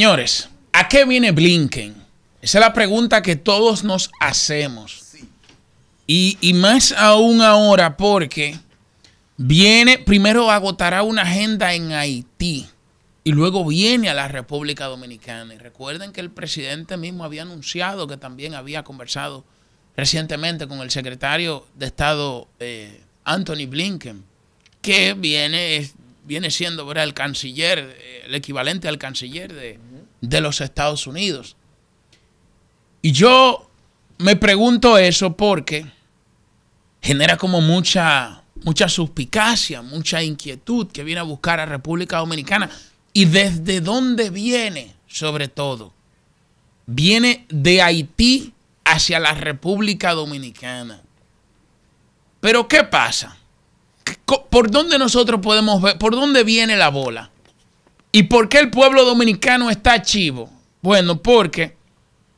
Señores, ¿a qué viene Blinken? Esa es la pregunta que todos nos hacemos. Y más aún ahora porque viene, primero agotará una agenda en Haití y luego viene a la República Dominicana. Y recuerden que el presidente mismo había anunciado que también había conversado recientemente con el secretario de Estado Anthony Blinken, que viene siendo, ¿verdad?, el canciller, el equivalente al canciller de los Estados Unidos. Y yo me pregunto eso porque genera como mucha suspicacia, mucha inquietud que viene a buscar a República Dominicana. ¿Y desde dónde viene, sobre todo? Viene de Haití hacia la República Dominicana. ¿Pero qué pasa? ¿Por dónde nosotros podemos ver? ¿Por dónde viene la bola? ¿Y por qué el pueblo dominicano está chivo? Bueno, porque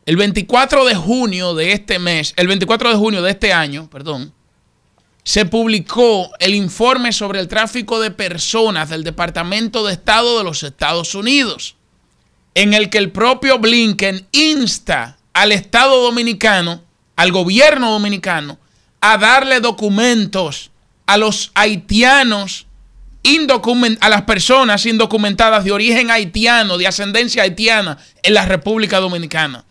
el 24 de junio de este mes, el 24 de junio de este año, perdón, se publicó el informe sobre el tráfico de personas del Departamento de Estado de los Estados Unidos, en el que el propio Blinken insta al Estado dominicano, al gobierno dominicano, a darle documentos a los haitianos, a las personas indocumentadas de origen haitiano, de ascendencia haitiana en la República Dominicana.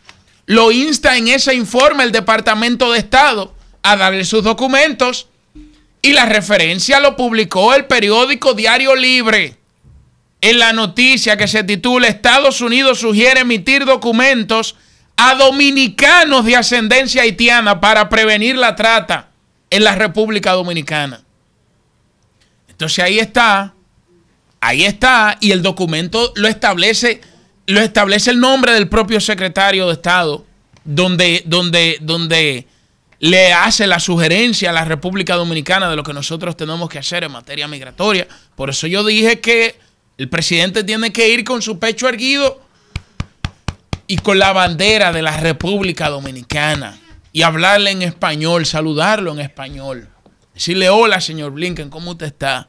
Lo insta en ese informe el Departamento de Estado a darle sus documentos y la referencia lo publicó el periódico Diario Libre en la noticia que se titula Estados Unidos sugiere emitir documentos a dominicanos de ascendencia haitiana para prevenir la trata en la República Dominicana. Entonces ahí está, y el documento lo establece el nombre del propio secretario de Estado, donde le hace la sugerencia a la República Dominicana de lo que nosotros tenemos que hacer en materia migratoria. Por eso yo dije que el presidente tiene que ir con su pecho erguido y con la bandera de la República Dominicana. Y hablarle en español, saludarlo en español. Decirle, hola, señor Blinken, ¿cómo usted está?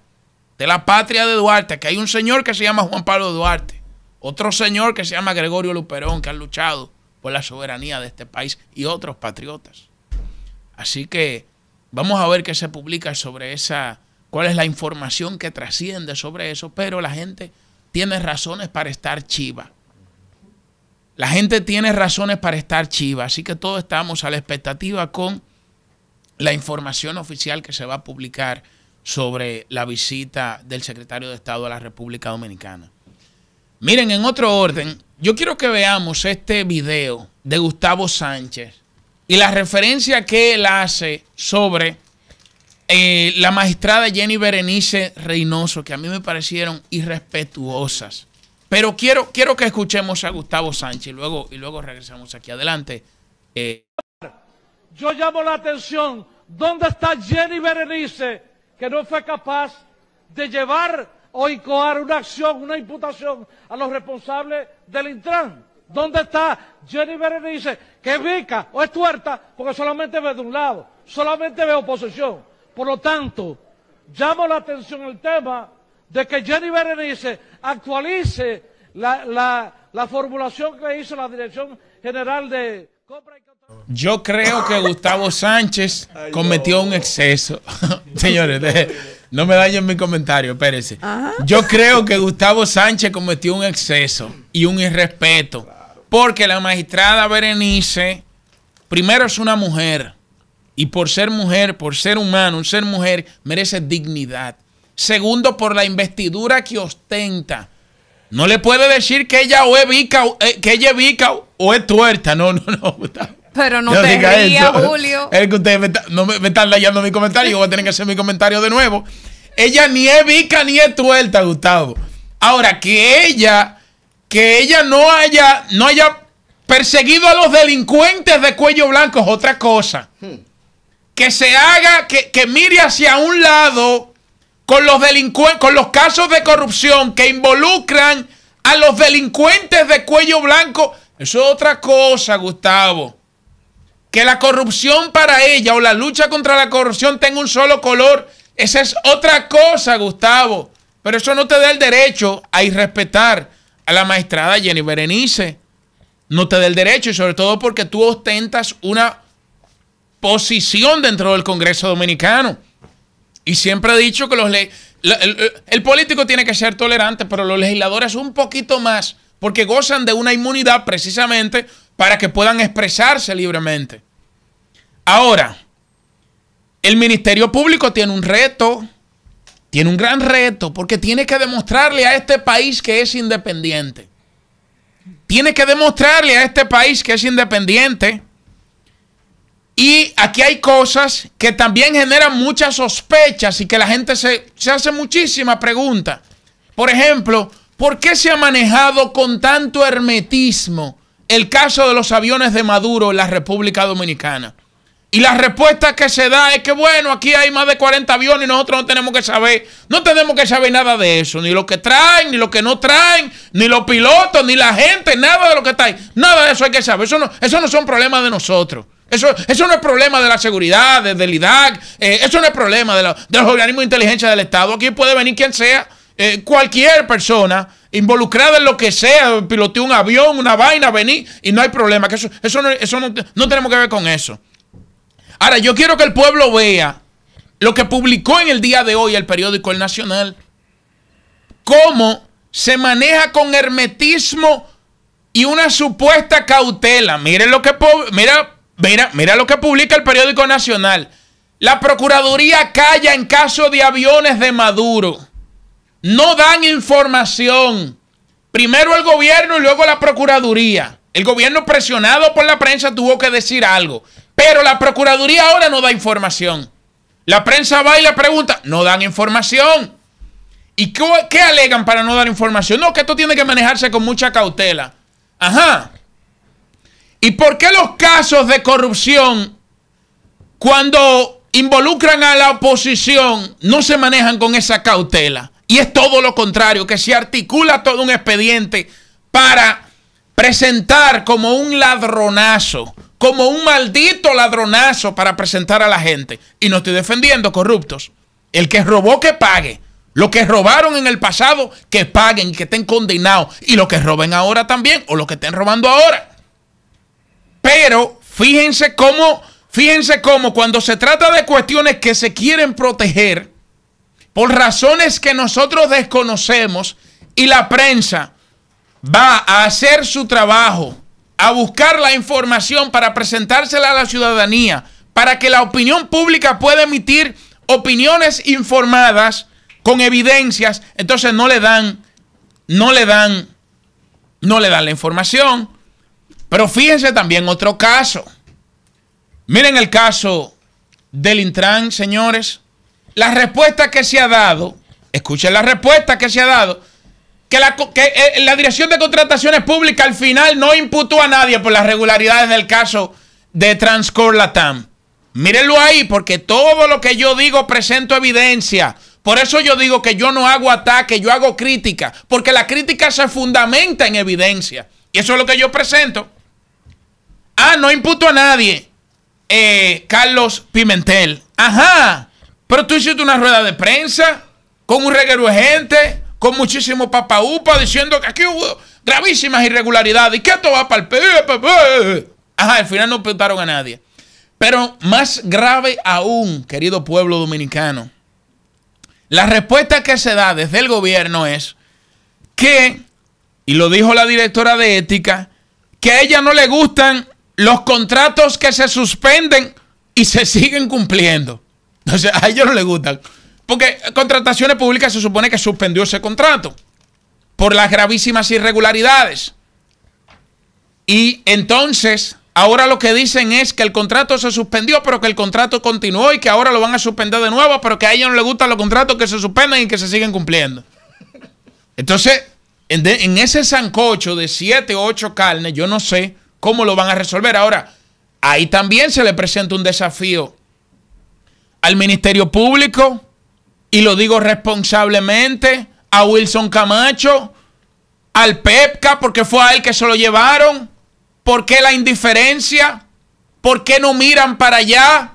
De la patria de Duarte, que hay un señor que se llama Juan Pablo Duarte. Otro señor que se llama Gregorio Luperón, que han luchado por la soberanía de este país y otros patriotas. Así que vamos a ver qué se publica sobre esa, cuál es la información que trasciende sobre eso. Pero la gente tiene razones para estar chiva. La gente tiene razones para estar chiva, así que todos estamos a la expectativa con la información oficial que se va a publicar sobre la visita del secretario de Estado a la República Dominicana. Miren, en otro orden, yo quiero que veamos este video de Gustavo Sánchez y la referencia que él hace sobre la magistrada Jenny Berenice Reynoso, que a mí me parecieron irrespetuosas. Pero quiero que escuchemos a Gustavo Sánchez y luego regresamos aquí. Adelante. Yo llamo la atención. ¿Dónde está Jenny Berenice, que no fue capaz de llevar o incoar una acción, una imputación a los responsables del INTRAN? ¿Dónde está Jenny Berenice, que es bica o es tuerta porque solamente ve de un lado, solamente ve oposición? Por lo tanto, llamo la atención el tema de que Jenny Berenice actualice la formulación que hizo la Dirección General de Compra y Contratación. Yo creo que Gustavo Sánchez cometió un exceso. Señores, no me dañen mi comentario, espérense. Yo creo que Gustavo Sánchez cometió un exceso y un irrespeto. Porque la magistrada Berenice, primero es una mujer. Y por ser mujer, por ser humano, un ser mujer, merece dignidad. Segundo, por la investidura que ostenta. No le puede decir que ella o es bica, que ella es bica o es tuerta. No. Pero no te ría, eso, Julio. Es que ustedes me están layando mi comentario. Yo voy a tener que hacer mi comentario de nuevo. Ella ni es bica ni es tuerta, Gustavo. Ahora, que ella no haya perseguido a los delincuentes de cuello blanco es otra cosa. Que se haga, que mire hacia un lado con los delincuentes, con los casos de corrupción que involucran a los delincuentes de cuello blanco. Eso es otra cosa, Gustavo. Que la corrupción para ella o la lucha contra la corrupción tenga un solo color. Esa es otra cosa, Gustavo. Pero eso no te da el derecho a irrespetar a la magistrada Jenny Berenice, no te dé el derecho, y sobre todo porque tú ostentas una posición dentro del Congreso Dominicano. Y siempre he dicho que el político tiene que ser tolerante, pero los legisladores un poquito más, porque gozan de una inmunidad precisamente para que puedan expresarse libremente. Ahora, el Ministerio Público tiene un reto, tiene un gran reto, porque tiene que demostrarle a este país que es independiente. Tiene que demostrarle a este país que es independiente. Y aquí hay cosas que también generan muchas sospechas y que la gente se hace muchísimas preguntas. Por ejemplo, ¿por qué se ha manejado con tanto hermetismo el caso de los aviones de Maduro en la República Dominicana? Y la respuesta que se da es que, bueno, aquí hay más de 40 aviones y nosotros no tenemos que saber nada de eso. Ni lo que traen, ni lo que no traen, ni los pilotos, ni la gente, nada de lo que está ahí. Nada de eso hay que saber. Eso no son problemas de nosotros. Eso no es problema de la seguridad, del LIDAC. Eso no es problema de los organismos de inteligencia del Estado. Aquí puede venir quien sea, cualquier persona involucrada en lo que sea, piloteó un avión, una vaina, venir y no hay problema. Que eso no tenemos que ver con eso. Ahora, yo quiero que el pueblo vea lo que publicó en el día de hoy el periódico El Nacional. Cómo se maneja con hermetismo y una supuesta cautela. Miren lo que... Mira lo que publica el periódico Nacional. La Procuraduría calla en caso de aviones de Maduro. No dan información. Primero el gobierno y luego la Procuraduría. El gobierno, presionado por la prensa, tuvo que decir algo. Pero la Procuraduría ahora no da información. La prensa va y le pregunta. No dan información. ¿Y qué alegan para no dar información? No, que esto tiene que manejarse con mucha cautela. Ajá. ¿Y por qué los casos de corrupción, cuando involucran a la oposición, no se manejan con esa cautela? Y es todo lo contrario, que se articula todo un expediente para presentar como un ladronazo, como un maldito ladronazo para presentar a la gente. Y no estoy defendiendo corruptos. El que robó, que pague. Los que robaron en el pasado, que paguen y que estén condenados. Y los que roben ahora también, o los que estén robando ahora. Pero fíjense cómo cuando se trata de cuestiones que se quieren proteger por razones que nosotros desconocemos y la prensa va a hacer su trabajo, a buscar la información para presentársela a la ciudadanía, para que la opinión pública pueda emitir opiniones informadas con evidencias, entonces no le dan la información. Pero fíjense también otro caso. Miren el caso del Intran, señores. La respuesta que se ha dado, escuchen la respuesta que se ha dado, que la Dirección de Contrataciones Públicas al final no imputó a nadie por las irregularidades del caso de Transcor Latam. Mírenlo ahí, porque todo lo que yo digo presento evidencia. Por eso yo digo que yo no hago ataque, yo hago crítica, porque la crítica se fundamenta en evidencia. Y eso es lo que yo presento. Ah, no imputo a nadie. Carlos Pimentel. Ajá. Pero tú hiciste una rueda de prensa con un reguero de gente, con muchísimo papaupa, diciendo que aquí hubo gravísimas irregularidades y que esto va para el PP. Ajá, al final no imputaron a nadie. Pero más grave aún, querido pueblo dominicano, la respuesta que se da desde el gobierno es que, y lo dijo la directora de ética, que a ella no le gustan los contratos que se suspenden y se siguen cumpliendo. Entonces, a ellos no les gustan. Porque Contrataciones Públicas se supone que suspendió ese contrato por las gravísimas irregularidades. Y entonces, ahora lo que dicen es que el contrato se suspendió, pero que el contrato continuó y que ahora lo van a suspender de nuevo, pero que a ella no le gustan los contratos que se suspenden y que se siguen cumpliendo. Entonces, en ese sancocho de 7 o 8 carnes, yo no sé cómo lo van a resolver. Ahora, ahí también se le presenta un desafío al Ministerio Público, y lo digo responsablemente, a Wilson Camacho, al PEPCA, porque fue a él que se lo llevaron. ¿Por qué la indiferencia? ¿Por qué no miran para allá?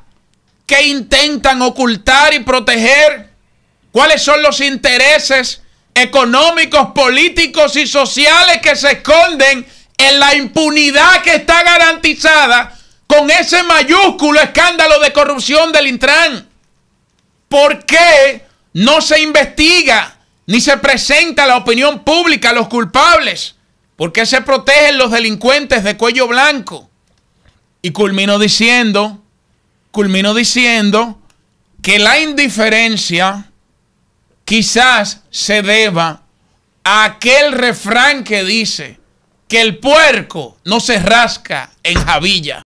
¿Qué intentan ocultar y proteger? ¿Cuáles son los intereses económicos, políticos y sociales que se esconden en la impunidad que está garantizada con ese mayúsculo escándalo de corrupción del Intran. ¿Por qué no se investiga ni se presenta a la opinión pública a los culpables? ¿Por qué se protegen los delincuentes de cuello blanco? Y culmino diciendo que la indiferencia quizás se deba a aquel refrán que dice que el puerco no se rasca en jabilla.